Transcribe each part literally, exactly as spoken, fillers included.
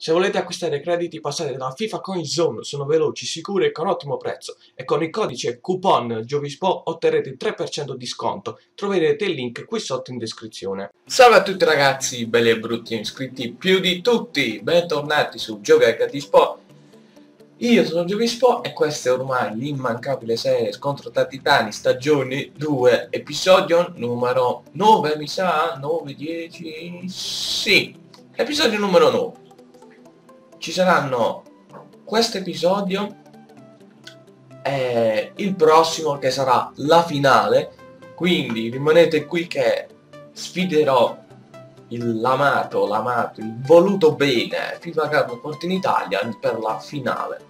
Se volete acquistare crediti passate da FIFA Coin Zone, sono veloci, sicuri e con ottimo prezzo. E con il codice coupon GiocaeSpò otterrete il tre per cento di sconto. Troverete il link qui sotto in descrizione. Salve a tutti ragazzi, belli e brutti iscritti più di tutti. Bentornati su Gioca e Gatti Spò. Io sono GiocaeSpò e questa è ormai l'immancabile serie Scontro tra Titani, stagione due, episodio numero nove, mi sa, nove, dieci, sì, episodio numero nove. Ci saranno questo episodio e il prossimo che sarà la finale, quindi rimanete qui che sfiderò l'amato, l'amato, il voluto bene FIFA Coin Zone in Italia per la finale.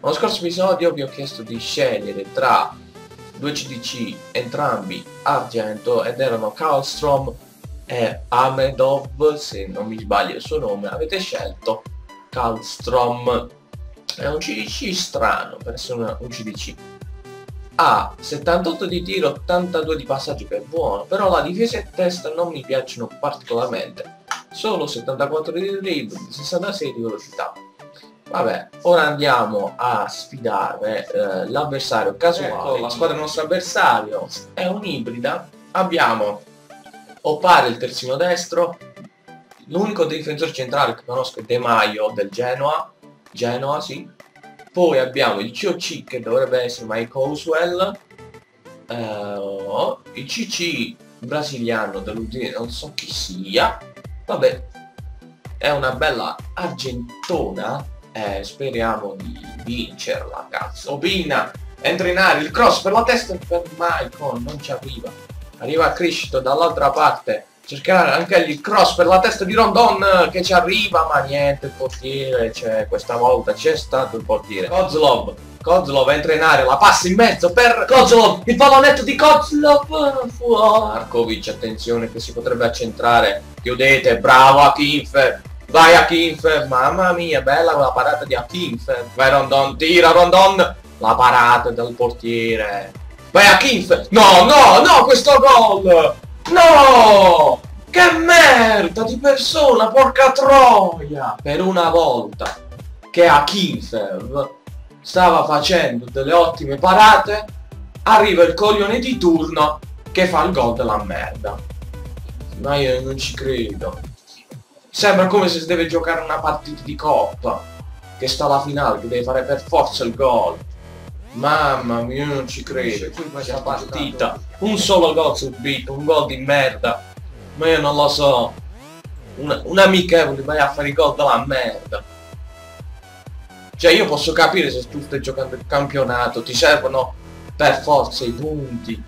Nello scorso episodio vi ho chiesto di scegliere tra due C D C, entrambi argento, ed erano Karlström e Amedov, se non mi sbaglio il suo nome. Avete scelto Karlström, è un C D C strano per essere una, un C D C. Ha settantotto di tiro, ottantadue di passaggio, che è buono, però la difesa e testa non mi piacciono particolarmente, solo settantaquattro di dribbling, sessantasei di velocità. Vabbè, ora andiamo a sfidare eh, l'avversario casuale. Ecco, la squadra del nostro avversario è un'ibrida. Abbiamo Opare il terzino destro, l'unico difensore centrale che conosco è De Maio del Genoa, Genoa sì. Poi abbiamo il C O C che dovrebbe essere Michael Oswell, eh, il C C brasiliano dell'Udine, non so chi sia, vabbè, è una bella argentona, eh, speriamo di vincerla, cazzo. Opina, entra in aria, il cross per la testa per Michael, non ci arriva. Arriva Crescito dall'altra parte, cercherà anche il cross per la testa di Rondon che ci arriva, ma niente, il portiere c'è, questa volta c'è stato il portiere. Kozlov, Kozlov entra in area, la passa in mezzo per Kozlov, il pallonetto di Kozlov fuori. Marcovici, attenzione che si potrebbe accentrare, chiudete, bravo Akinfeev, vai Akinfeev, mamma mia, bella quella parata di Akinfeev, vai Rondon, tira Rondon, la parata del portiere. Vai Akinfeev! No, no, no, questo gol! No! Che merda di persona, porca troia! Per una volta che Akinfeev stava facendo delle ottime parate, arriva il coglione di turno che fa il gol della merda. Ma io non ci credo. Sembra come se si deve giocare una partita di coppa, che sta alla finale, che deve fare per forza il gol. Mamma mia, io non ci credo. Questa partita, un solo gol subito, un gol di merda. Ma io non lo so. Una, un amichevole vai a fare i gol dalla merda. Cioè io posso capire se tu stai giocando il campionato, ti servono per forza i punti.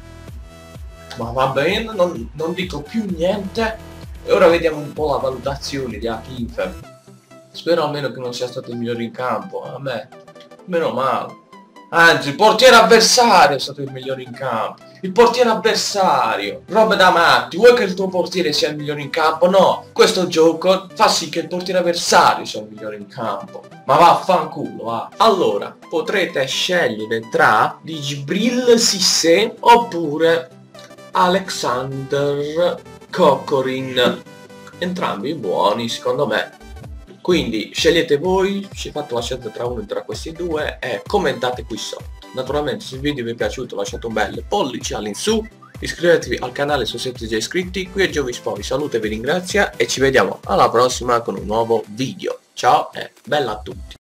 Ma va bene, non, non dico più niente. E ora vediamo un po' la valutazione di Akinfeev. Spero almeno che non sia stato il migliore in campo. A me, meno male. Anzi, il portiere avversario è stato il migliore in campo. Il portiere avversario, roba da matti. Vuoi che il tuo portiere sia il migliore in campo? No, questo gioco fa sì che il portiere avversario sia il migliore in campo. Ma vaffanculo, va. Allora, potrete scegliere tra Djibril Sissoko oppure Alexander Kokorin. Entrambi buoni, secondo me. Quindi scegliete voi, ci fate la scelta tra uno e tra questi due e commentate qui sotto. Naturalmente se il video vi è piaciuto lasciate un bel pollice all'insù, iscrivetevi al canale se siete già iscritti, qui è GiocaeSpò, vi saluta e vi ringrazia e ci vediamo alla prossima con un nuovo video. Ciao e bella a tutti!